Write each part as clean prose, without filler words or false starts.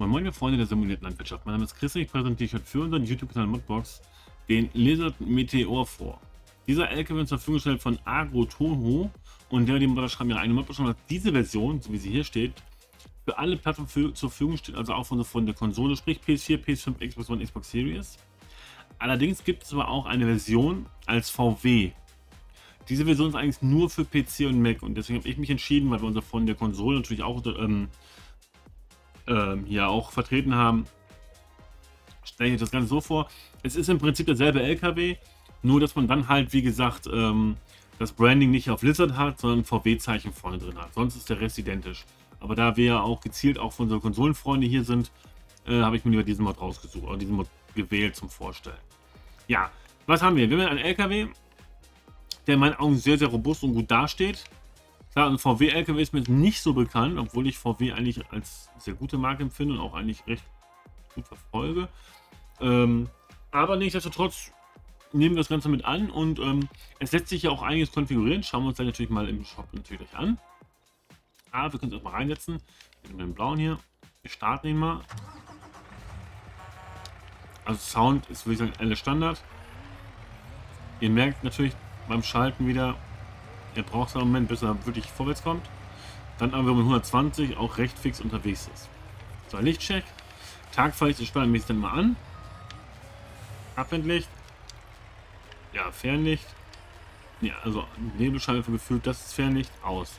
Moin Moin, ihr Freunde der simulierten Landwirtschaft. Mein Name ist Chris und ich präsentiere euch für unseren YouTube-Kanal Modbox den Lizard Meteor vor. Dieser LKW wird zur Verfügung gestellt von AgroTohu und der Modder schreibt ihre eigene Modbox, dass diese Version, so wie sie hier steht, für alle Plattformen zur Verfügung steht, also auch von der Konsole, sprich PS4, PS5, Xbox One, Xbox Series. Allerdings gibt es aber auch eine Version als VW. Diese Version ist eigentlich nur für PC und Mac und deswegen habe ich mich entschieden, weil wir uns von der Konsole natürlich auch hier auch vertreten haben, stelle ich das Ganze so vor. Es ist im Prinzip derselbe LKW, nur dass man dann halt, wie gesagt, das Branding nicht auf Lizard hat, sondern VW-Zeichen vorne drin hat. Sonst ist der Rest identisch. Aber da wir ja auch gezielt auch von unsere Konsolenfreunde hier sind, habe ich mir lieber diesen Mod rausgesucht, oder diesen Mod gewählt zum Vorstellen. Ja, was haben wir? Wir haben einen LKW, der in meinen Augen sehr, sehr robust und gut dasteht. Klar, ein VW-LKW ist mir nicht so bekannt, obwohl ich VW eigentlich als sehr gute Marke empfinde und auch eigentlich recht gut verfolge. Aber nichtsdestotrotz nehmen wir das Ganze mit an und es lässt sich ja auch einiges konfigurieren. Schauen wir uns dann natürlich mal im Shop natürlich an. Aber wir können es auch mal reinsetzen. Mit dem blauen hier. Wir starten ihn mal. Also Sound ist, würde ich sagen, alles Standard. Ihr merkt natürlich beim Schalten wieder, er braucht einen Moment, bis er wirklich vorwärts kommt. Dann haben wir mit 120 auch recht fix unterwegs ist. So, Lichtcheck. Tagfahrlicht ist spannendmäßig dann mal an. Abwendlicht. Ja, Fernlicht. Ja, also Nebelscheinwerfer gefühlt, das ist Fernlicht. Aus.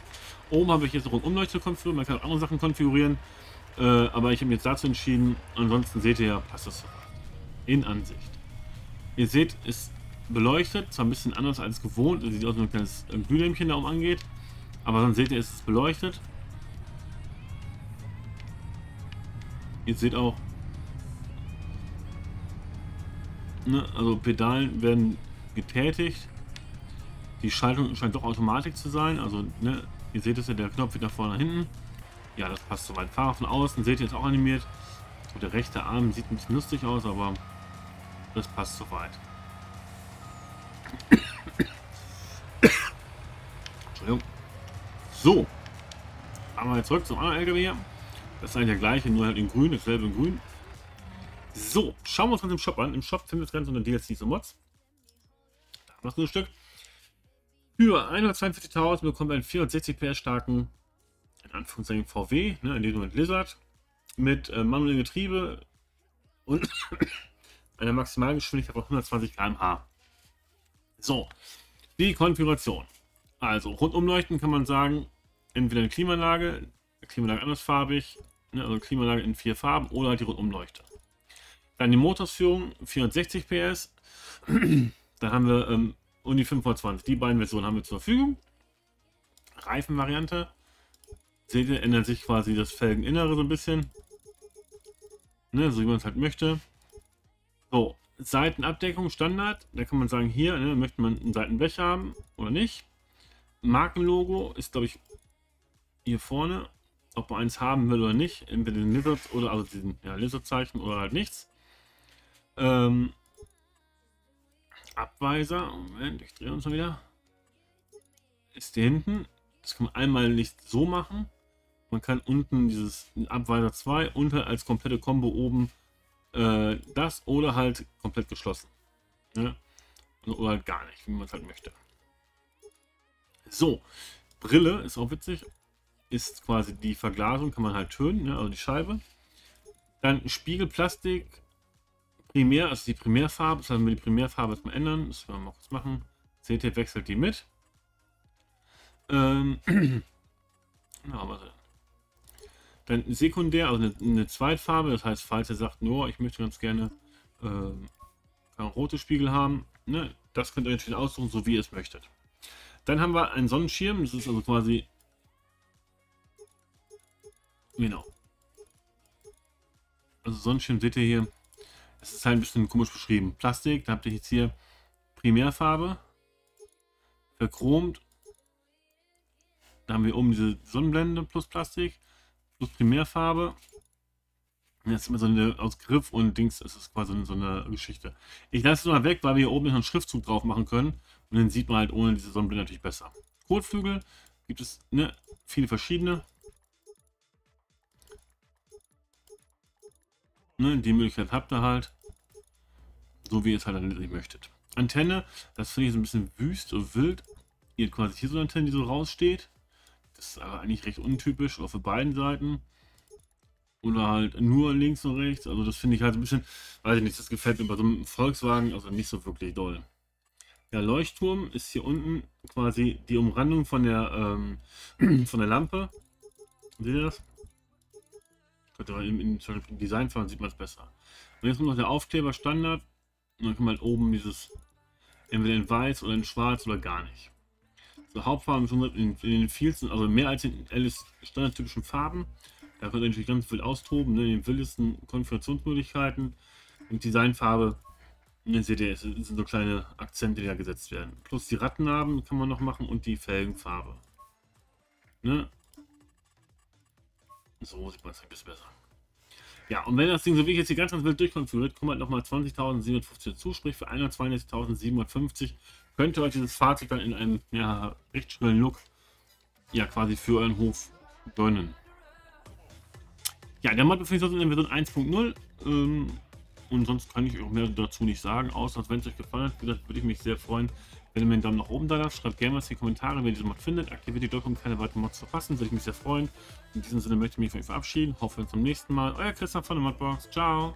Oben habe ich jetzt noch einen Umleuchter konfiguriert. Man kann auch andere Sachen konfigurieren. Aber ich habe mich jetzt dazu entschieden. Ansonsten seht ihr ja, passt das in Ansicht. Ihr seht, ist beleuchtet, zwar ein bisschen anders als gewohnt, sieht aus wie ein kleines Glühlämpchen da oben angeht, aber dann seht ihr, es ist beleuchtet. Ihr seht auch, ne, also Pedalen werden getätigt, die Schaltung scheint doch Automatik zu sein, also ne, ihr seht es ja, der Knopf wieder vorne nach hinten, ja, das passt soweit. Fahrer von außen, seht ihr, ist auch animiert, und der rechte Arm sieht ein bisschen lustig aus, aber das passt soweit. Entschuldigung. So, fahren wir jetzt zurück zum anderen LKW hier. Das ist eigentlich der gleiche, nur halt in grün, dasselbe in grün. So, schauen wir uns den Shop an. Im Shop finden wir das Ganze unter DLCs und Mods. Da haben wir das gute Stück. Für 142.000 bekommt einen 460 PS starken, in Anführungszeichen VW, ne, in dem Moment Lizard, mit manuellem Getriebe und einer Maximalgeschwindigkeit von 120 km/h. So, die Konfiguration. Also Rundumleuchten kann man sagen, entweder eine Klimaanlage andersfarbig, ne, also Klimaanlage in 4 Farben oder halt die Rundumleuchte. Dann die Motorsführung 460 PS, da haben wir um die 520, die beiden Versionen haben wir zur Verfügung. Reifenvariante, seht ihr, ändert sich quasi das Felgeninnere so ein bisschen, ne, so wie man es halt möchte. So. Seitenabdeckung Standard, da kann man sagen, hier, ne, möchte man einen Seitenblech haben oder nicht. Markenlogo ist, glaube ich, hier vorne, ob man eins haben will oder nicht, entweder den Lizard oder also diesen, ja, Lizard-Zeichen oder halt nichts. Abweiser, Moment, ich drehe uns mal wieder. Ist hier hinten, das kann man einmal nicht so machen. Man kann unten dieses Abweiser 2 unter als komplette Kombo oben das oder halt komplett geschlossen, ne? Oder halt gar nicht, wie man es halt möchte. So, Brille ist auch witzig, ist quasi die Verglasung, kann man halt tönen, ne? Also die Scheibe. Dann Spiegelplastik, primär, also die Primärfarbe, das heißt, wenn wir die Primärfarbe jetzt mal ändern, das werden wir mal kurz machen, seht ihr, wechselt die mit. Na, was denn? Dann sekundär, also eine Zweitfarbe, das heißt, falls ihr sagt, nur ich möchte ganz gerne rote Spiegel haben, ne, das könnt ihr natürlich aussuchen, so wie ihr es möchtet. Dann haben wir einen Sonnenschirm, das ist also quasi, genau, also Sonnenschirm seht ihr hier, es ist halt ein bisschen komisch beschrieben, Plastik, da habt ihr jetzt hier Primärfarbe, verchromt, da haben wir oben diese Sonnenblende plus Plastik, Primärfarbe. Jetzt immer so eine aus Griff und Dings, ist es quasi so eine Geschichte. Ich lasse es mal weg, weil wir hier oben noch einen Schriftzug drauf machen können und dann sieht man halt ohne diese Sonnenblende natürlich besser. Kotflügel gibt es, ne, viele verschiedene. Ne, die Möglichkeit habt ihr halt. So wie ihr es halt nicht möchtet. Antenne, das finde ich so ein bisschen wüst und wild. Ihr habt quasi hier so eine Antenne, die so raussteht. Das ist aber eigentlich recht untypisch, auf beiden Seiten. Oder halt nur links und rechts. Also das finde ich halt ein bisschen, weiß ich nicht, das gefällt mir bei so einem Volkswagen also nicht so wirklich doll. Der Leuchtturm ist hier unten quasi die Umrandung von der Lampe. Seht ihr das? Könnt ihr mal im Design fahren, sieht man es besser. Und jetzt kommt noch der Aufkleber Standard. Und dann kommt halt oben dieses entweder in weiß oder in schwarz oder gar nicht. So, Hauptfarben schon in den vielsten, also mehr als in alles standardtypischen Farben. Da könnt ihr natürlich ganz viel austoben, ne, in den wildesten Konfigurationsmöglichkeiten. Und Designfarbe, ne, seht ihr, es sind so kleine Akzente, die da gesetzt werden. Plus die Radnarben kann man noch machen und die Felgenfarbe. Ne? So sieht man es ein bisschen besser. Ja, und wenn das Ding so wie ich jetzt hier ganz wild durchkonfiguriert, kommen halt nochmal 20.750 dazu, sprich für 142.750 könnt ihr euch dieses Fahrzeug dann in einem ja, recht schönen Look ja quasi für euren Hof gönnen. Ja, der Mod befindet sich in der Version 1.0 und sonst kann ich auch mehr dazu nicht sagen, außer wenn es euch gefallen hat, würde ich mich sehr freuen, wenn ihr mir einen Daumen nach oben da lasst. Schreibt gerne was in die Kommentare, wenn ihr diese Mod findet, aktiviert die Glocke, um keine weiteren Mods zu verpassen, würde ich mich sehr freuen. In diesem Sinne möchte ich mich von euch verabschieden, hoffe bis zum nächsten Mal, euer Christian von der Modbox, ciao!